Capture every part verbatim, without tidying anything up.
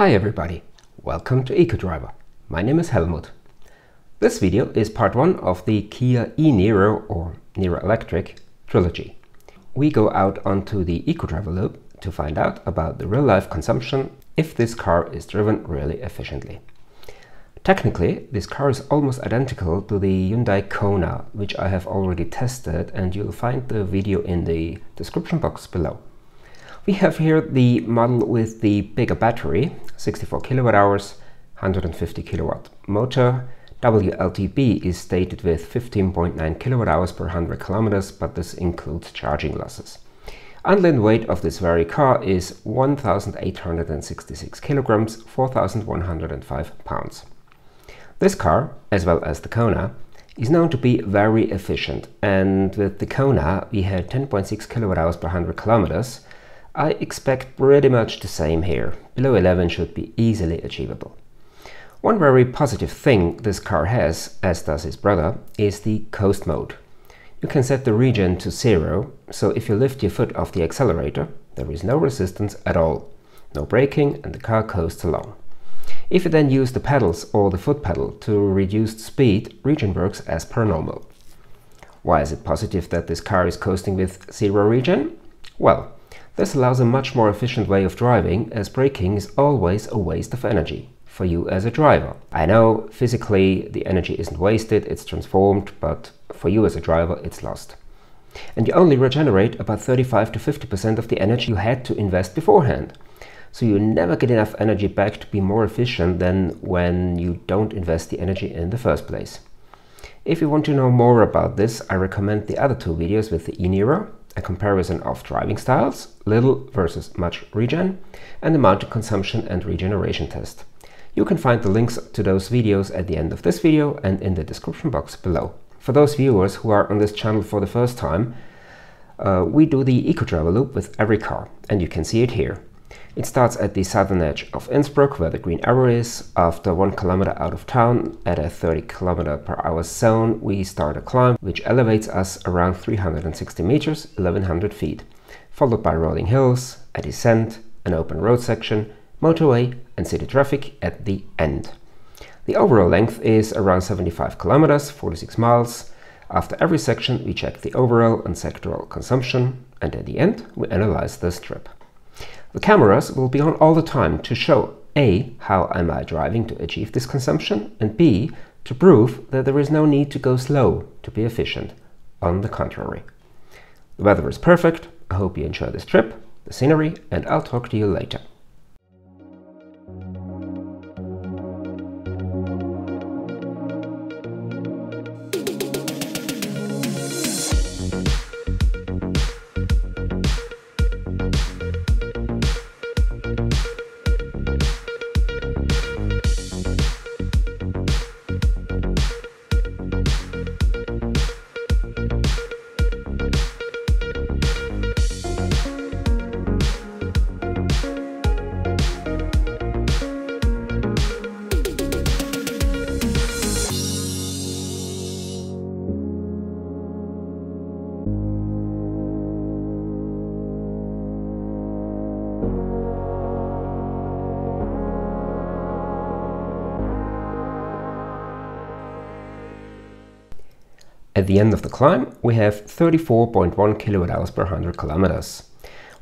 Hi everybody, welcome to EcoDriver. My name is Helmut. This video is part one of the Kia e-Niro or Niro Electric trilogy. We go out onto the EcoDriver loop to find out about the real-life consumption if this car is driven really efficiently. Technically, this car is almost identical to the Hyundai Kona, which I have already tested, and you'll find the video in the description box below. We have here the model with the bigger battery, sixty-four kilowatt hours, one hundred fifty kilowatt motor. W L T P is stated with fifteen point nine kilowatt hours per one hundred kilometers, but this includes charging losses. Unladen weight of this very car is one thousand eight hundred sixty-six kilograms, four thousand one hundred five pounds. This car, as well as the Kona, is known to be very efficient, and with the Kona we had ten point six kilowatt hours per one hundred kilometers. I expect pretty much the same here. Below eleven should be easily achievable. One very positive thing this car has, as does his brother, is the coast mode. You can set the regen to zero, so if you lift your foot off the accelerator, there is no resistance at all, no braking, and the car coasts along. If you then use the pedals or the foot pedal to reduced speed, regen works as per normal. Why is it positive that this car is coasting with zero regen? Well, this allows a much more efficient way of driving, as braking is always a waste of energy for you as a driver. I know, physically, the energy isn't wasted, it's transformed, but for you as a driver, it's lost. And you only regenerate about thirty-five to fifty percent of the energy you had to invest beforehand. So you never get enough energy back to be more efficient than when you don't invest the energy in the first place. If you want to know more about this, I recommend the other two videos with the e-Niro, a comparison of driving styles, little versus much regen, and the mounting consumption and regeneration test. You can find the links to those videos at the end of this video and in the description box below. For those viewers who are on this channel for the first time, uh, we do the EcoDriver loop with every car, and you can see it here. It starts at the southern edge of Innsbruck, where the green arrow is. After one kilometer out of town, at a thirty kilometer per hour zone, we start a climb, which elevates us around three hundred sixty meters, eleven hundred feet, followed by rolling hills, a descent, an open road section, motorway and city traffic at the end. The overall length is around seventy-five kilometers, forty-six miles. After every section, we check the overall and sectoral consumption, and at the end, we analyze this trip. The cameras will be on all the time to show A, how am I driving to achieve this consumption, and B, to prove that there is no need to go slow to be efficient. On the contrary. The weather is perfect. I hope you enjoy this trip, the scenery, and I'll talk to you later. At the end of the climb, we have thirty-four point one kilowatt hours per one hundred kilometers.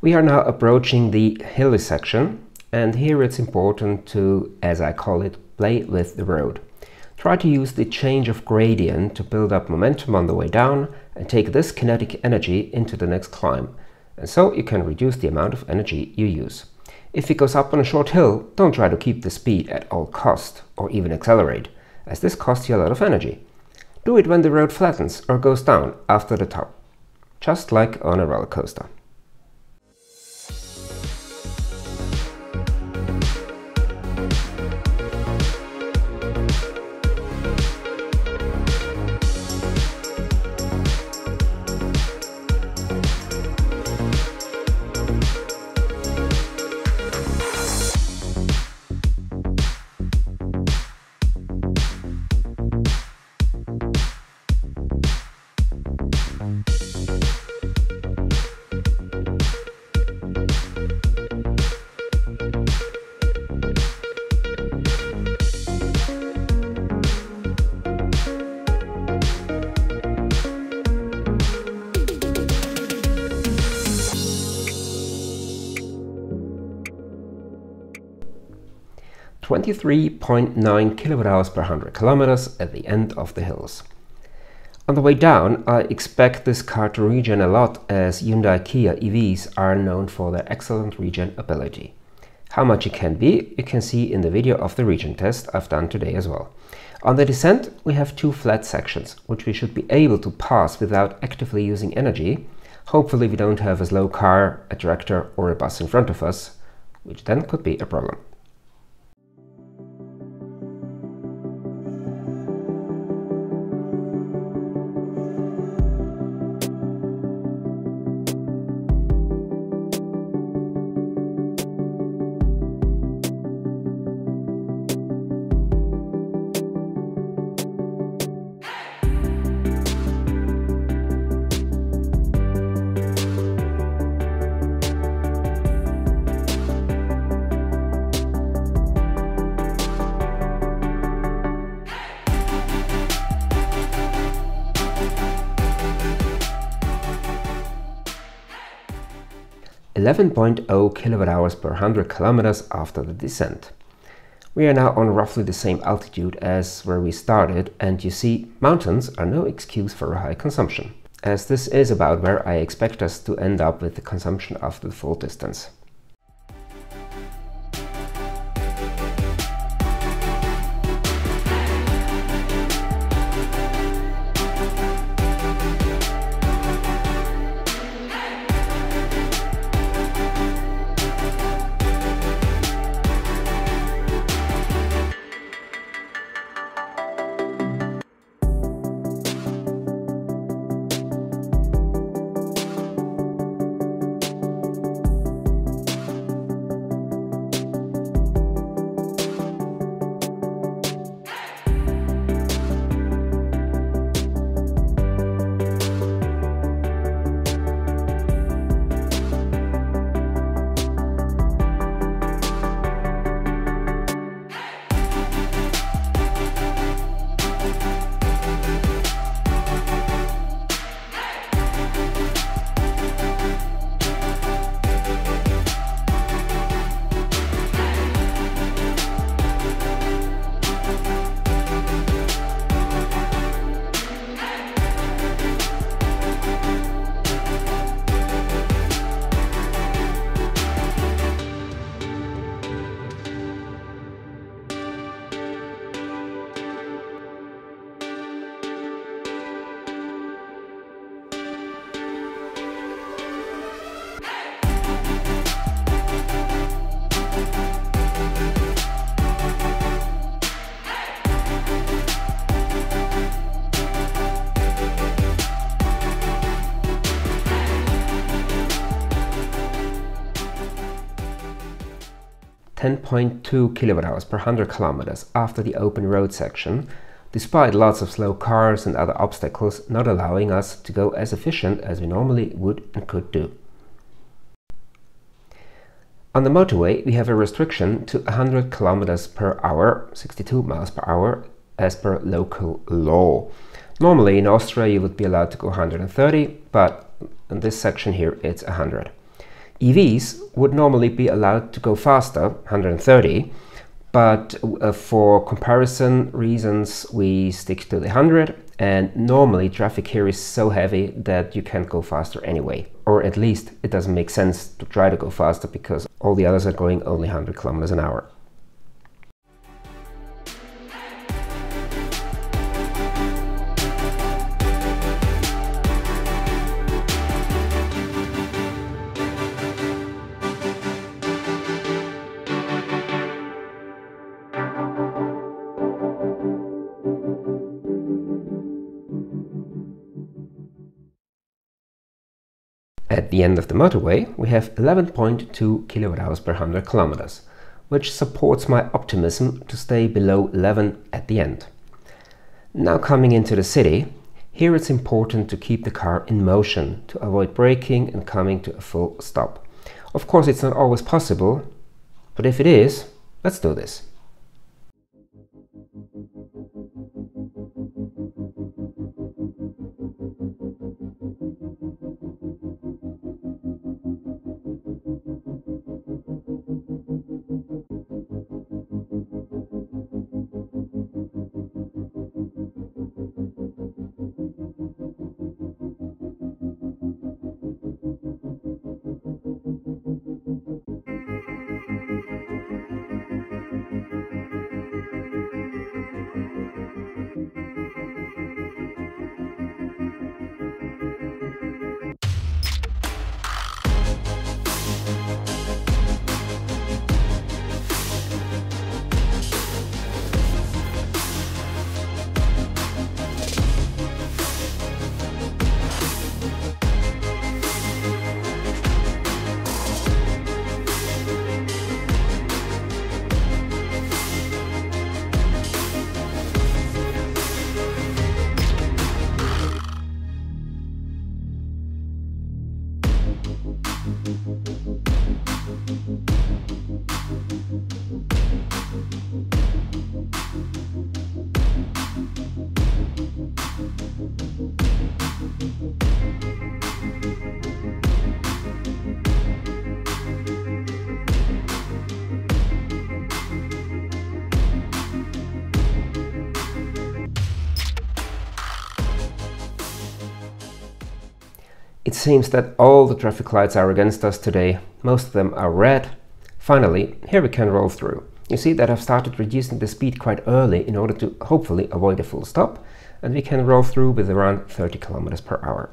We are now approaching the hilly section, and here it's important to, as I call it, play with the road. Try to use the change of gradient to build up momentum on the way down and take this kinetic energy into the next climb, and so you can reduce the amount of energy you use. If it goes up on a short hill, don't try to keep the speed at all cost or even accelerate, as this costs you a lot of energy. Do it when the road flattens or goes down after the top, just like on a roller coaster. twenty-three point nine kilowatt hours per one hundred kilometers at the end of the hills. On the way down, I expect this car to regen a lot, as Hyundai Kia E Vs are known for their excellent regen ability. How much it can be, you can see in the video of the regen test I've done today as well. On the descent, we have two flat sections, which we should be able to pass without actively using energy. Hopefully we don't have a slow car, a tractor or a bus in front of us, which then could be a problem. eleven point zero kilowatt hours per one hundred kilometers after the descent. We are now on roughly the same altitude as where we started, and you see, mountains are no excuse for a high consumption, as this is about where I expect us to end up with the consumption after the full distance. ten point two kilowatt hours per one hundred kilometers after the open road section, despite lots of slow cars and other obstacles not allowing us to go as efficient as we normally would and could do. On the motorway, we have a restriction to one hundred kilometers per hour, sixty-two miles per hour, as per local law. Normally in Austria you would be allowed to go one hundred thirty, but in this section here it's one hundred. E Vs would normally be allowed to go faster, one hundred thirty, but uh, for comparison reasons we stick to the one hundred, and normally traffic here is so heavy that you can't go faster anyway, or at least it doesn't make sense to try to go faster because all the others are going only one hundred kilometers an hour. At the end of the motorway, we have eleven point two kilowatt hours per one hundred kilometers, which supports my optimism to stay below eleven at the end. Now coming into the city, here it's important to keep the car in motion, to avoid braking and coming to a full stop. Of course, it's not always possible, but if it is, let's do this. It seems that all the traffic lights are against us today. Most of them are red. Finally, here we can roll through. You see that I've started reducing the speed quite early in order to hopefully avoid a full stop, and we can roll through with around thirty kilometers per hour.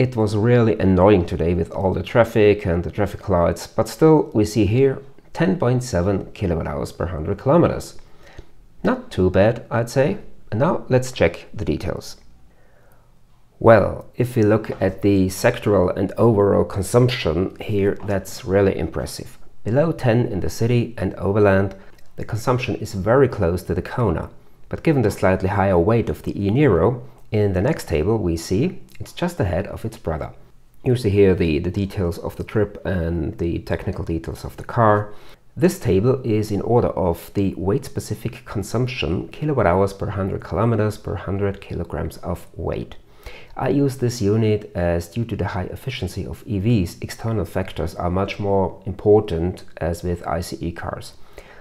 It was really annoying today with all the traffic and the traffic lights, but still we see here ten point seven kilowatt hours per one hundred kilometers. Not too bad, I'd say. And now let's check the details. Well, if we look at the sectoral and overall consumption here, that's really impressive. Below ten in the city and overland, the consumption is very close to the Kona. But given the slightly higher weight of the e-Niro, in the next table we see it's just ahead of its brother. You see here the, the details of the trip and the technical details of the car. This table is in order of the weight-specific consumption, kilowatt hours per one hundred kilometers per one hundred kilograms of weight. I use this unit as, due to the high efficiency of E Vs, external factors are much more important as with ICE cars.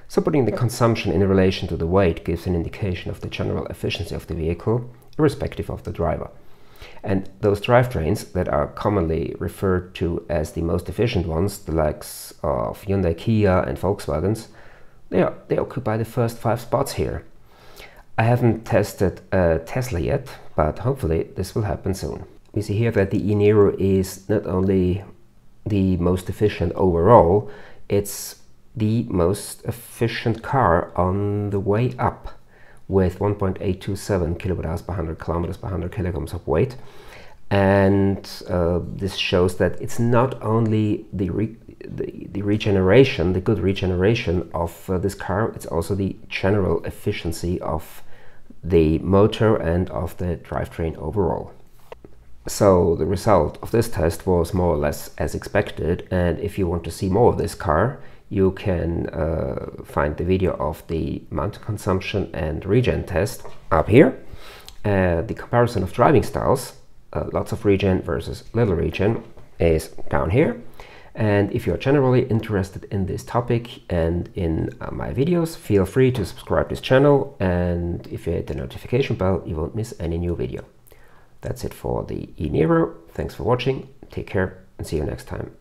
So putting the consumption in relation to the weight gives an indication of the general efficiency of the vehicle, irrespective of the driver. And those drivetrains that are commonly referred to as the most efficient ones, the likes of Hyundai, Kia and Volkswagens, they, are, they occupy the first five spots here. I haven't tested a Tesla yet, but hopefully this will happen soon. We see here that the e-Niro is not only the most efficient overall, it's the most efficient car on the way up, with one point eight two seven kilowatt hours per one hundred kilometers per one hundred kilograms of weight. And uh, this shows that it's not only the, re the, the regeneration, the good regeneration of uh, this car, it's also the general efficiency of the motor and of the drivetrain overall. So the result of this test was more or less as expected, and if you want to see more of this car, you can uh, find the video of the mount consumption and regen test up here. Uh, the comparison of driving styles, uh, lots of regen versus little regen, is down here. And if you're generally interested in this topic and in uh, my videos, feel free to subscribe to this channel, and if you hit the notification bell, you won't miss any new video. That's it for the e-Niro. Thanks for watching, take care, and see you next time.